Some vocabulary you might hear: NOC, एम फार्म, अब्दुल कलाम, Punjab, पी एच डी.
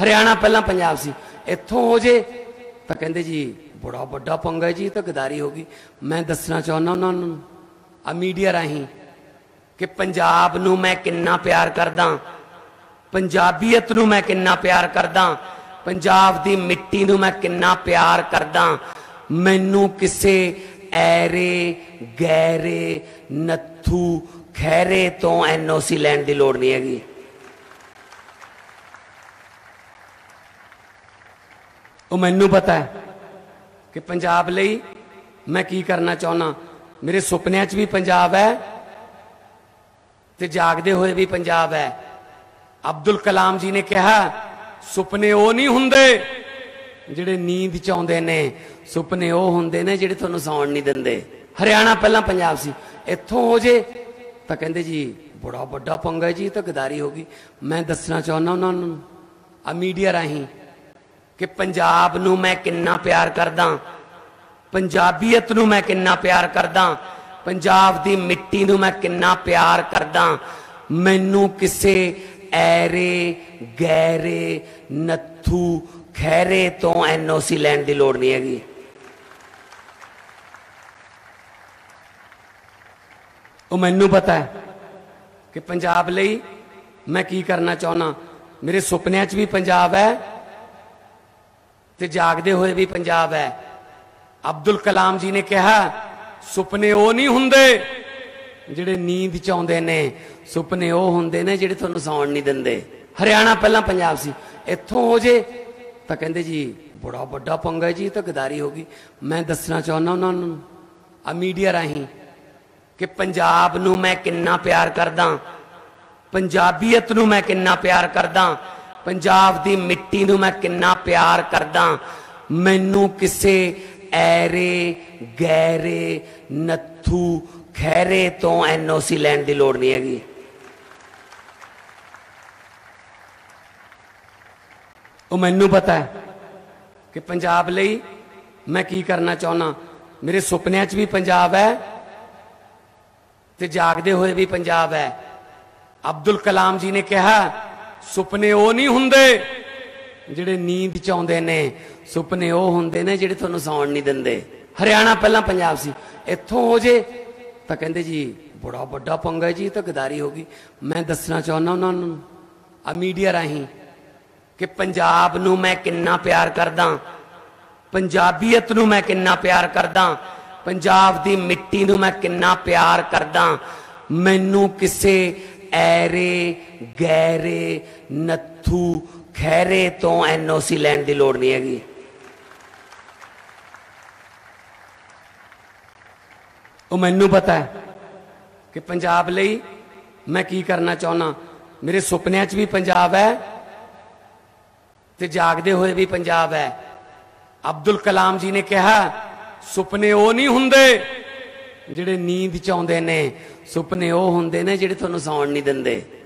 हरियाणा पहला पंजाब सी, इत्थों हो जे तो कहंदे जी बड़ा वड्डा पंगा जी, तो गदारी हो गई। मैं दसना चाहुंदा उन्होंने आ मीडिया राही कि पंजाब नूं मैं कितना प्यार करदा, पंजाबीयत नूं मैं कितना प्यार करदा, पंजाब दी मिट्टी नूं मैं कितना प्यार करदा। मैनू किसे ऐरे गैरे नथू खैरे तो NOC लैण दी लोड़ नहीं हैगी। ਉਹ ਮੈਨੂੰ पता है कि पंजाब ਲਈ मैं की करना चाहना। मेरे ਸੁਪਨਿਆਂ 'ਚ भी पंजाब है ਤੇ ਜਾਗਦੇ ਹੋਏ भी पंजाब है। अब्दुल कलाम जी ने कहा ਸੁਪਨੇ ਉਹ ਨਹੀਂ ਹੁੰਦੇ ਜਿਹੜੇ ਨੀਂਦ 'ਚ ਆਉਂਦੇ ਨੇ, ਸੁਪਨੇ ਉਹ ਹੁੰਦੇ ਨੇ ਜਿਹੜੇ ਤੁਹਾਨੂੰ ਸੌਣ ਨਹੀਂ ਦਿੰਦੇ। ਹਰਿਆਣਾ ਪਹਿਲਾਂ पंजाब ਸੀ, ਇੱਥੋਂ ਹੋ ਜੇ ਤਾਂ ਕਹਿੰਦੇ ਜੀ ਬੜਾ ਵੱਡਾ ਪੰਗਾ ਜੀ, ਤਾਂ ਗਦਾਰੀ ਹੋ ਗਈ। मैं ਦੱਸਣਾ ਚਾਹੁੰਦਾ ਉਹਨਾਂ ਨੂੰ ਆ ਮੀਡੀਆ ਰਾਹੀਂ कि पंजाब नूं मैं कितना प्यार करदा, पंजाबीयत नूं मैं कितना प्यार करदा, पंजाब दी मिट्टी नूं मैं कितना प्यार करदा। मैनू किसे ऐरे गैरे नथू खैरे तो NOC लैण दी लोड़ नहीं हैगी। ਉਹ मैनू पता है कि पंजाब ਲਈ मैं की करना चाहना। मेरे ਸੁਪਨਿਆਂ 'ਚ भी पंजाब है ते जागदे हुए भी पंजाब है। अब्दुल कलाम जी ने कहा सुपने वो नहीं हुंदे जिहड़े नींद च आउंदे ने, सुपने वो हुंदे ने जिहड़े तुहानूं सौण नहीं दिंदे। हरियाणा पहला पंजाब सी, इत्थों हो जे तो कहंदे जी बड़ा वड्डा पंगा जी, तो गदारी हो गई। मैं दसना चाहुंदा उन्हां नूं आ मीडिया राही कि पंजाब नूं मैं कितना प्यार करदा, पंजाबीयत नूं मैं कितना प्यार करदा, पंजाब दी मिट्टी नूं मैं कितना प्यार करदा। मैनू किसे ऐरे गैरे नथू खैरे तो NOC लैण दी लोड़ नहीं हैगी। ਉਹ मैनू पता है कि पंजाब ਲਈ मैं की करना चाहना। मेरे ਸੁਪਨਿਆਂ 'ਚ भी पंजाब है ते जागदे हुए भी पंजाब है। अब्दुल कलाम जी ने कहा ਸੁਪਨੇ ਉਹ ਨਹੀਂ ਹੁੰਦੇ ਜਿਹੜੇ ਨੀਂਦ 'ਚ ਆਉਂਦੇ ਨੇ, ਸੁਪਨੇ ਉਹ ਹੁੰਦੇ ਨੇ ਜਿਹੜੇ ਤੁਹਾਨੂੰ ਸੌਣ ਨਹੀਂ ਦਿੰਦੇ। ਹਰਿਆਣਾ ਪਹਿਲਾਂ ਪੰਜਾਬ ਸੀ, ਇੱਥੋਂ ਹੋ ਜੇ ਤਾਂ ਕਹਿੰਦੇ ਜੀ ਬੜਾ ਵੱਡਾ ਪੰਗਾ ਜੀ, ਤਾਂ ਗਦਾਰੀ ਹੋ ਗਈ। ਮੈਂ ਦੱਸਣਾ ਚਾਹੁੰਦਾ ਉਹਨਾਂ ਨੂੰ ਆ ਮੀਡੀਆ ਰਾਹੀਂ ਕਿ ਪੰਜਾਬ ਨੂੰ ਮੈਂ ਕਿੰਨਾ ਪਿਆਰ ਕਰਦਾ, ਪੰਜਾਬੀਅਤ ਨੂੰ ਮੈਂ ਕਿੰਨਾ ਪਿਆਰ ਕਰਦਾ, ਪੰਜਾਬ ਦੀ ਮਿੱਟੀ ਨੂੰ ਮੈਂ ਕਿੰਨਾ ਪਿਆਰ ਕਰਦਾ। ਮੈਨੂੰ ਕਿਸੇ ऐरे गैरे नथू खैरे तो NOC लैण दी लोड़ नहीं हैगी। ਉਹ ਮੈਨੂੰ पता है कि पंजाब ਲਈ मैं की करना चाहना। मेरे ਸੁਪਨਿਆਂ 'ਚ भी पंजाब है ਤੇ ਜਾਗਦੇ ਹੋਏ भी पंजाब है। अब्दुल कलाम जी ने कहा ਸੁਪਨੇ ਉਹ ਨਹੀਂ ਹੁੰਦੇ ਜਿਹੜੇ नींद 'ਚ ਆਉਂਦੇ ਨੇ, ਸੁਪਨੇ ਉਹ ਹੁੰਦੇ ਨੇ ਜਿਹੜੇ ਤੁਹਾਨੂੰ ਸੌਣ ਨਹੀਂ ਦਿੰਦੇ।